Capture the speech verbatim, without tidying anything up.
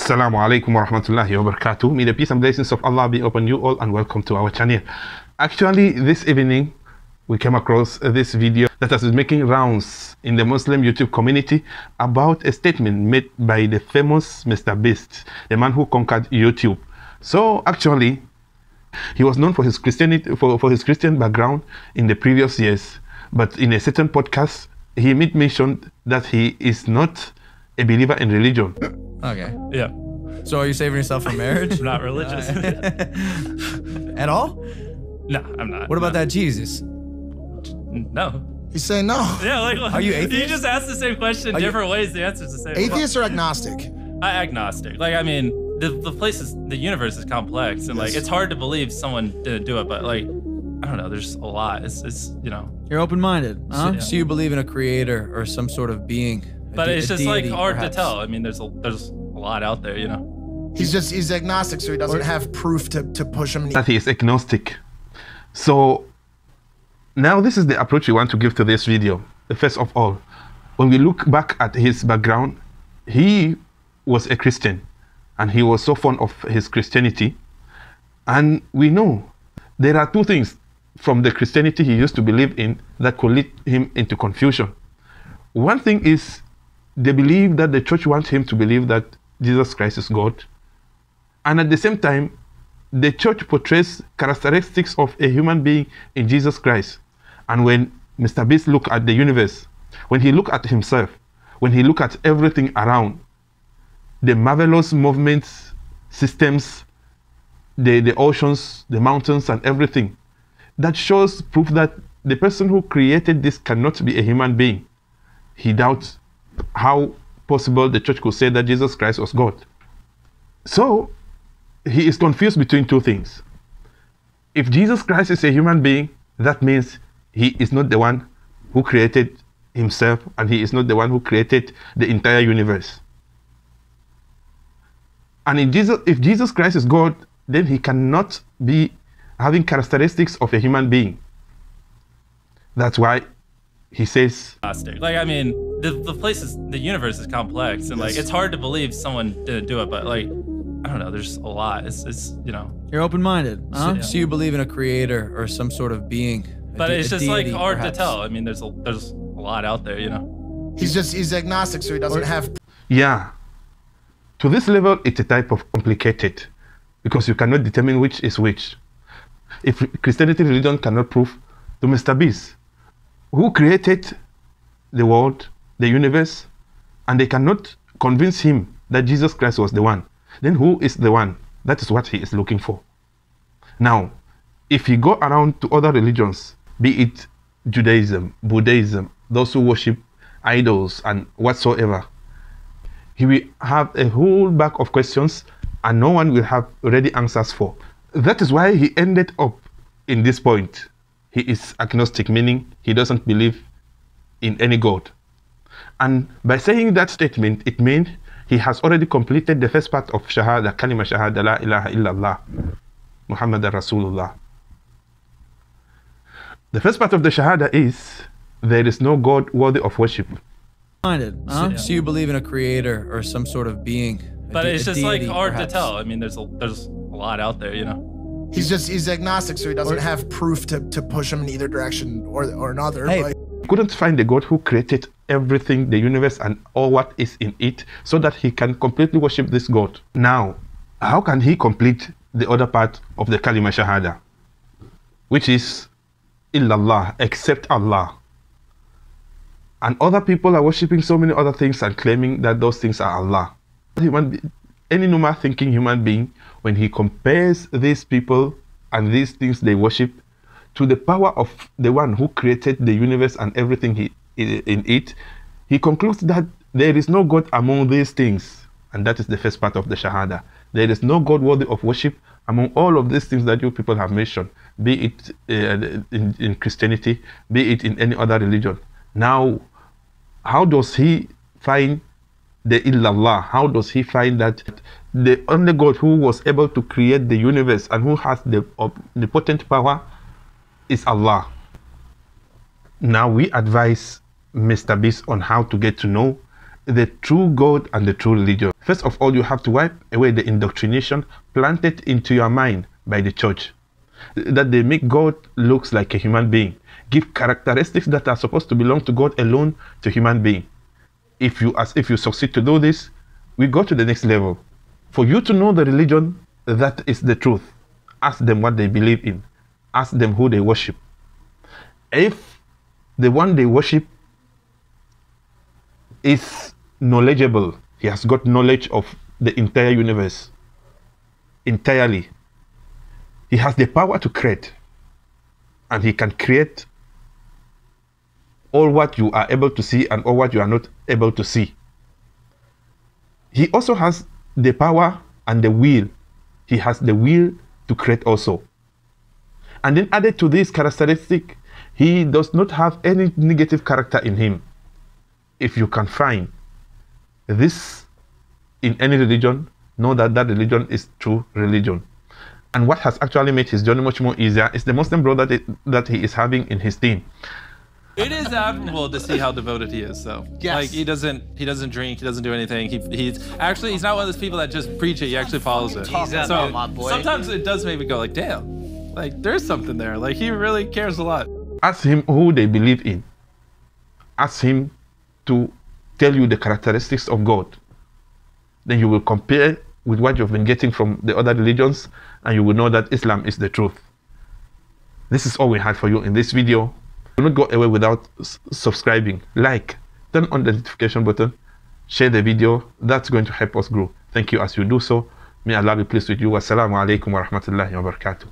Assalamu alaikum wa rahmatullahi wa barakatuh. May the peace and blessings of Allah be upon you all, and welcome to our channel. Actually, this evening we came across this video that has been making rounds in the Muslim YouTube community about a statement made by the famous Mister Beast, the man who conquered YouTube. So actually, he was known for his Christianity, for, for his Christian background in the previous years, but in a certain podcast he made mention that he is not a believer in religion. Okay. Yeah. So are you saving yourself for marriage? I'm not religious. At all? No, I'm not. What about no. that Jesus? No. He's saying no. Yeah, like, like are you atheist? You just ask the same question are different you, ways. The answer's the same. Atheist well, or agnostic? I agnostic. Like, I mean, the the place is the universe is complex, and yes. like it's hard to believe someone didn't do it, but like I don't know, there's a lot. It's it's you know. You're open minded, huh? So, yeah. so you believe in a creator or some sort of being. But it's just deity, like hard perhaps. to tell. I mean, there's a there's a lot out there, you know. He's just he's agnostic, so he doesn't have proof to to push him. That he is agnostic. So now this is the approach we want to give to this video. First of all, when we look back at his background, he was a Christian, and he was so fond of his Christianity. And we know there are two things from the Christianity he used to believe in that could lead him into confusion. One thing is, they believe that the church wants him to believe that Jesus Christ is God. And at the same time, the church portrays characteristics of a human being in Jesus Christ. And when Mister Beast looked at the universe, when he looked at himself, when he looked at everything around, the marvelous movements, systems, the, the oceans, the mountains, and everything, that shows proof that the person who created this cannot be a human being. He doubts how possible the church could say that Jesus Christ was God. So he is confused between two things. If Jesus Christ is a human being, that means he is not the one who created himself, and he is not the one who created the entire universe. And if Jesus, if Jesus Christ is God, then he cannot be having characteristics of a human being. That's why he says, like, I mean, the, the place is, the universe is complex, and yes. like, it's hard to believe someone didn't do it, but like, I don't know, there's a lot. It's, it's you know. You're open-minded, huh? So, yeah. so you believe in a creator or some sort of being. But it's just deity, like hard perhaps. to tell. I mean, there's a, there's a lot out there, you know. He's just, he's agnostic, so he doesn't or, have. Yeah. To this level, it's a type of complicated, because you cannot determine which is which. If Christianity religion cannot prove to Mister Beast, who created the world, the universe, and they cannot convince him that Jesus Christ was the one, then who is the one? That is what he is looking for. Now, if you go around to other religions, be it Judaism, Buddhism, those who worship idols and whatsoever, he will have a whole bag of questions, and no one will have ready answers for. That is why he ended up in this point. He is agnostic, meaning he doesn't believe in any God. And by saying that statement, it means he has already completed the first part of Shahada, Kalima Shahada, La ilaha illallah, Muhammad Rasulullah. The first part of the Shahada is, there is no God worthy of worship. Huh? So you believe in a creator or some sort of being. But it's just like hard to tell. I mean, there's a, there's a lot out there, you know. He's just, he's agnostic, so he doesn't or, have proof to, to push him in either direction or, or another. Hey. Like. Couldn't find the God who created everything, the universe, and all what is in it, so that he can completely worship this God. Now, how can he complete the other part of the Kalima Shahada, which is Illallah, except Allah? And other people are worshipping so many other things and claiming that those things are Allah. Human, any normal thinking human being, when he compares these people and these things they worship to the power of the one who created the universe and everything he, in it, he concludes that there is no God among these things. And that is the first part of the Shahada. There is no God worthy of worship among all of these things that you people have mentioned, be it uh, in, in Christianity, be it in any other religion. Now, how does he find the Illallah? How does he find that the only God who was able to create the universe and who has the omnipotent power is Allah? Now we advise Mister Beast on how to get to know the true God and the true religion. First of all, you have to wipe away the indoctrination planted into your mind by the church, that they make God looks like a human being, give characteristics that are supposed to belong to God alone to human being. If you, as if you succeed to do this, we go to the next level. For you to know the religion that is the truth, ask them what they believe in, ask them who they worship. If the one they worship is knowledgeable, he has got knowledge of the entire universe entirely, he has the power to create, and he can create all what you are able to see and all what you are not able to see. He also has the power and the will. He has the will to create also. And then added to this characteristic, he does not have any negative character in him. If you can find this in any religion, know that that religion is true religion. And what has actually made his journey much more easier is the Muslim brother that, that he is having in his team. It is admirable to see how devoted he is, though. Yes. Like, he doesn't, he doesn't drink, he doesn't do anything. He, he's actually, he's not one of those people that just preach it, he actually follows it. He's so, so my boy. Sometimes it does make me go like, damn, like, there's something there. Like, he really cares a lot. Ask him who they believe in. Ask him to tell you the characteristics of God. Then you will compare with what you've been getting from the other religions, and you will know that Islam is the truth. This is all we had for you in this video. Do not go away without subscribing, like, turn on the notification button, share the video. That's going to help us grow. Thank you as you do so. May Allah be pleased with you. Wassalamu alaikum wa rahmatullahi wa barakatuh.